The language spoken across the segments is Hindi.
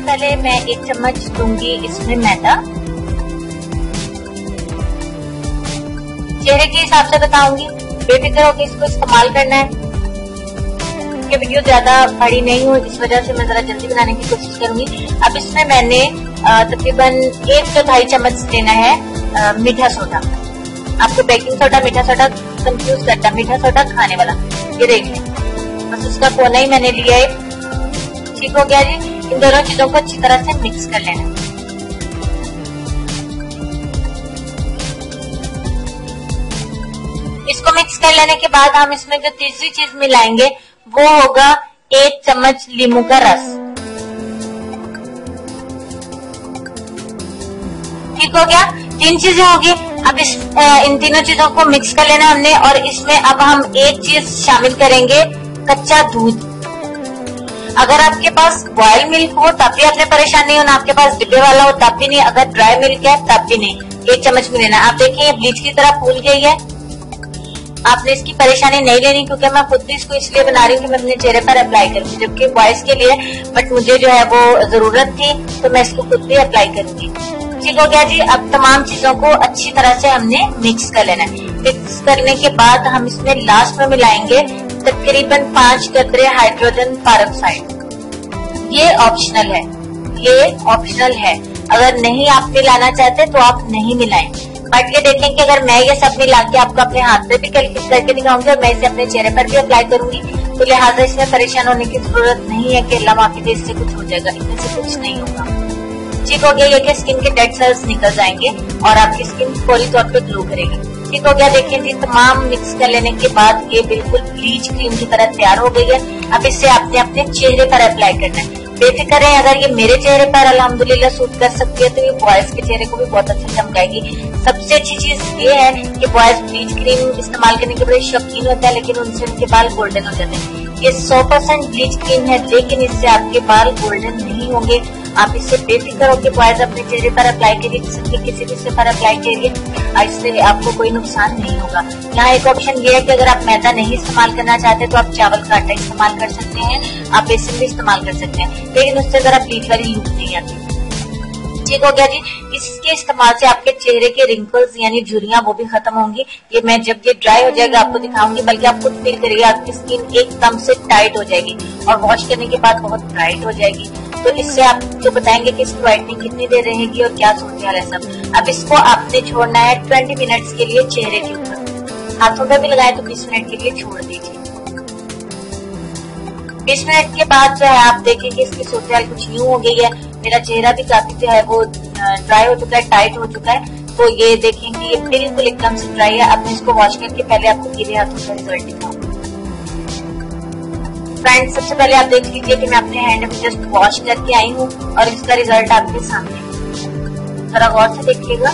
सबसे पहले मैं एक चम्मच दूंगी इसमें मैदा। चेहरे के हिसाब से बताऊंगी, बेफिक्र होकर इसको इस्तेमाल करना है क्योंकि वीडियो ज्यादा बड़ी नहीं हो, इस वजह से मैं जरा जल्दी बनाने की कोशिश करूंगी। अब इसमें मैंने तकरीबन 1/4 चम्मच लेना है मीठा सोडा। आपको बेकिंग सोडा मीठा सोडा कंफ्यूज करता, मीठा सोडा खाने वाला, ये देख लें, बस उसका कोना ही मैंने लिया है। ठीक हो गया जी, इन दोनों चीजों को अच्छी तरह से मिक्स कर लेना। इसको मिक्स कर लेने के बाद हम इसमें जो तीसरी चीज मिलाएंगे वो होगा 1 चम्मच नींबू का रस। ठीक हो गया, 3 चीजें होगी। अब इन तीनों चीजों को मिक्स कर लेना हमने, और इसमें अब हम एक चीज शामिल करेंगे, कच्चा दूध। अगर आपके पास बॉयल मिल्क हो तब भी आपने परेशान नहीं होना, आपके पास डिब्बे वाला हो तब भी नहीं, अगर ड्राई मिल्क है तब भी नहीं। 1 चम्मच भी लेना। आप देखिए ब्लीच की तरह फूल गई है, आपने इसकी परेशानी नहीं लेनी क्योंकि मैं खुद भी इसको इसलिए बना रही हूँ कि मैं अपने चेहरे पर अप्लाई करूंगी, जबकि बॉयज के लिए, बट मुझे जो है वो जरूरत थी तो मैं इसको खुद भी अप्लाई करूंगी। ठीक हो गया जी, अब तमाम चीजों को अच्छी तरह से हमने मिक्स कर लेना है। मिक्स करने के बाद हम इसमें लास्ट में मिलाएंगे तकरीबन 5 कतरे हाइड्रोजन पेरोक्साइड। ये ऑप्शनल है, ये ऑप्शनल है, अगर नहीं आप मिलाना चाहते तो आप नहीं मिलाएं। बट ये देखें कि अगर मैं ये सब मिला के आपको अपने हाथ पे भी कैलकुलेट करके दिखाऊंगी और मैं इसे अपने चेहरे पर भी अप्लाई करूंगी, तो लिहाजा इसमें परेशान होने की जरूरत नहीं है कि अल्लाह माफ़ी दे इससे कुछ हो जाएगा, इनमें से कुछ नहीं होगा। ठीक हो गया, ये कि स्किन के डेड सेल्स निकल जाएंगे और आपकी स्किन पूरी तौर पे ग्लो करेगी। ठीक हो गया, देखिए जी तमाम मिक्स कर लेने के बाद ये बिल्कुल ब्लीच क्रीम की तरह तैयार हो गई है। अब इसे आपने अपने चेहरे पर अप्लाई करना है। बेफिक्र है, अगर ये मेरे चेहरे पर अल्हम्दुलिल्लाह सूट कर सकती है तो ये बॉयज के चेहरे को भी बहुत अच्छी चमकाएगी। सबसे अच्छी चीज ये है कि बॉयज ब्लीच क्रीम इस्तेमाल करने के बड़े शौकीन होता है, लेकिन उनसे उनके बाल गोल्डन हो जाते हैं। ये 100% ब्लीच क्रीम है, लेकिन इससे आपके बाल गोल्डन नहीं होंगे। आप इसे बेफिक्र होकर बॉयज अपने चेहरे पर अप्लाई करिए, जिसके किसी भी हिस्से पर अप्लाई करिए, इससे आपको कोई नुकसान नहीं होगा। यहाँ एक ऑप्शन ये है कि अगर आप मैदा नहीं इस्तेमाल करना चाहते तो आप चावल का आटा इस्तेमाल कर सकते हैं, आप बेसन भी इस्तेमाल कर सकते हैं, लेकिन उससे जरा ब्लीच वाली लुक नहीं आती। ठीक हो गया जी, इसके इस्तेमाल से आपके चेहरे के रिंकल्स यानी झुर्रियां वो भी खत्म होंगी। ये मैं जब ये ड्राई हो जाएगा आपको दिखाऊंगी, बल्कि आप खुद फील करिएगा आपकी स्किन एकदम से टाइट हो जाएगी और वॉश करने के बाद बहुत ब्राइट हो जाएगी। तो इससे आप जो बताएंगे कि इसकी व्हाइटनिंग कितनी देर रहेगी और क्या सूरत हाल है सब। अब इसको आपने छोड़ना है 20 मिनट्स के लिए चेहरे के ऊपर, हाथों पर भी लगाए तो 20 मिनट के लिए छोड़ दीजिए। 20 मिनट के बाद जो है आप देखेंगे इसकी सूरत हाल कुछ यूं हो गई है। मेरा चेहरा भी काफी जो है वो ड्राई हो चुका है, टाइट हो चुका है, तो ये देखेंगे ये बिल्कुल एकदम से ड्राई है। अब मैं इसको वॉश करके पहले आपको गीले हाथों का रिजल्ट दिखाऊंगी। फ्रेंड्स, सबसे पहले आप देख लीजिए कि मैं अपने हैंड में जस्ट वॉश करके आई हूँ और इसका रिजल्ट आपके सामने, थोड़ा गौर से देखिएगा।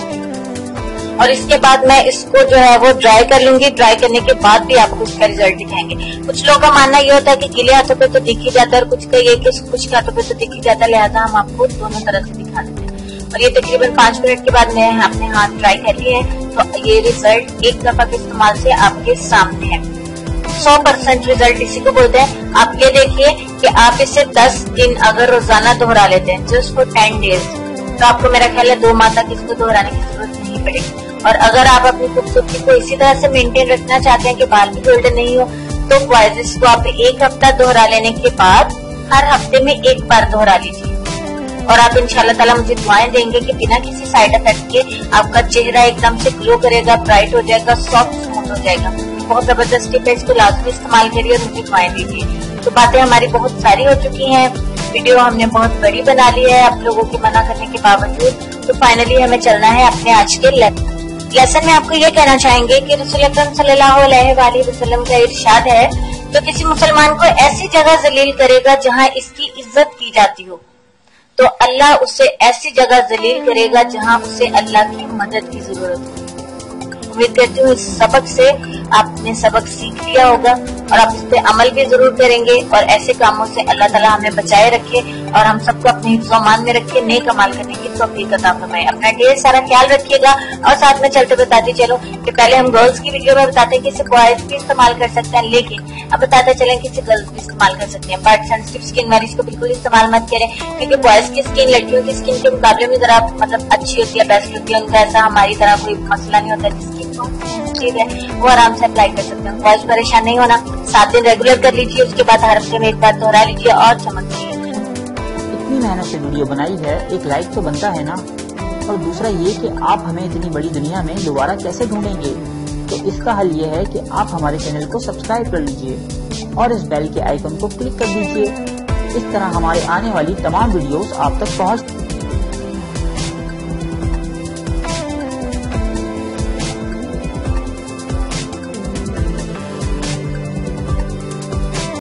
और इसके बाद मैं इसको जो है वो ड्राई कर लूंगी, ड्राई करने के बाद भी आपको इसका रिजल्ट दिखाएंगे। कुछ लोगों का मानना ये होता है कि गीले हाथों पे तो दिख ही जाता है और कुछ का ये कि कुछ हाथों पे तो दिख ही जाता है, लिहाजा हम आपको दोनों तरह से दिखा देते हैं। और ये तकरीबन 5 मिनट के बाद मैं अपने हाथ ड्राई कर लिए हैं, तो ये रिजल्ट एक दफा के इस्तेमाल से आपके सामने है। 100% रिजल्ट इसी को बोलते हैं। आप ये देखिए कि आप इसे 10 दिन अगर रोजाना दोहरा लेते हैं, जस्ट फॉर 10 डेज, तो आपको मेरा ख्याल है 2 माह तक इसको दोहराने की जरूरत नहीं पड़ेगी। और अगर आप अपनी खूबसूरती को इसी तरह से मेंटेन रखना चाहते हैं कि बाल भी गोल्डन नहीं हो, तो बॉयज को आप 1 हफ्ता दोहरा लेने के बाद हर हफ्ते में 1 बार दोहरा लीजिए, और आप इंशाल्लाह ताला मुझे दुआएं देंगे कि बिना किसी साइड इफेक्ट के आपका चेहरा एकदम से ग्लो करेगा, ब्राइट हो जाएगा, सॉफ्ट स्मूथ हो जाएगा। बहुत जबरदस्त टिप है, इसको लाजमी इस्तेमाल करिए और मुझे दुआएं दीजिए। तो बातें हमारी बहुत सारी हो चुकी है, वीडियो हमने बहुत बड़ी बना ली है आप लोगों के मना करने के बावजूद। तो फाइनली हमें चलना है अपने आज के लेसन में। आपको ये कहना चाहेंगे कि रसूल अकरम सल्लल्लाहु अलैहि वसल्लम का इरशाद है, तो किसी मुसलमान को ऐसी जगह जलील करेगा जहाँ इसकी इज्जत की जाती हो, तो अल्लाह उसे ऐसी जगह जलील करेगा जहाँ उसे अल्लाह की मदद की जरूरत हो। विद्यार्थियों, इस सबक से आपने सबक सीख लिया होगा और आप इस पे अमल भी जरूर करेंगे। और ऐसे कामों से अल्लाह ताला हमें बचाए रखे और हम सबको अपने हिफ्ज़-ओ-मान में रखे, नेक अमाल करने की तौफीक अता फरमाए। अपना ढेर सारा ख्याल रखिएगा। और साथ में चलते बताते चलो कि पहले हम गर्ल्स की वीडियो में बताते हैं कि इसे बॉयज भी इस्तेमाल कर सकते हैं, लेकिन अब बताते चले कि इसे गर्ल्स भी इस्तेमाल कर सकते हैं। बट सेंसिटिव स्किन वाली इसको बिल्कुल इस्तेमाल मत करें, क्योंकि बॉयज की स्किन लड़कियों की स्किन के मुकाबले में जरा मतलब अच्छी होती है, बेस्ट होती है। उनका ऐसा हमारी तरह कोई मसला नहीं होता जिसकी ठीक है, वो आराम से अप्लाई कर सकते हैं। बॉयज परेशान नहीं होना, 7 दिन रेगुलर कर लीजिए, उसके बाद हर हफ्ते में एक बार दोहरा लीजिए और चमकिए। इतनी मेहनत से वीडियो बनाई है, एक लाइक तो बनता है ना। और दूसरा ये कि आप हमें इतनी बड़ी दुनिया में दोबारा कैसे ढूंढेंगे, तो इसका हल ये है कि आप हमारे चैनल को सब्सक्राइब कर लीजिए और इस बेल के आइकन को क्लिक कर दीजिए। इस तरह हमारे आने वाली तमाम वीडियोस आप तक पहुँच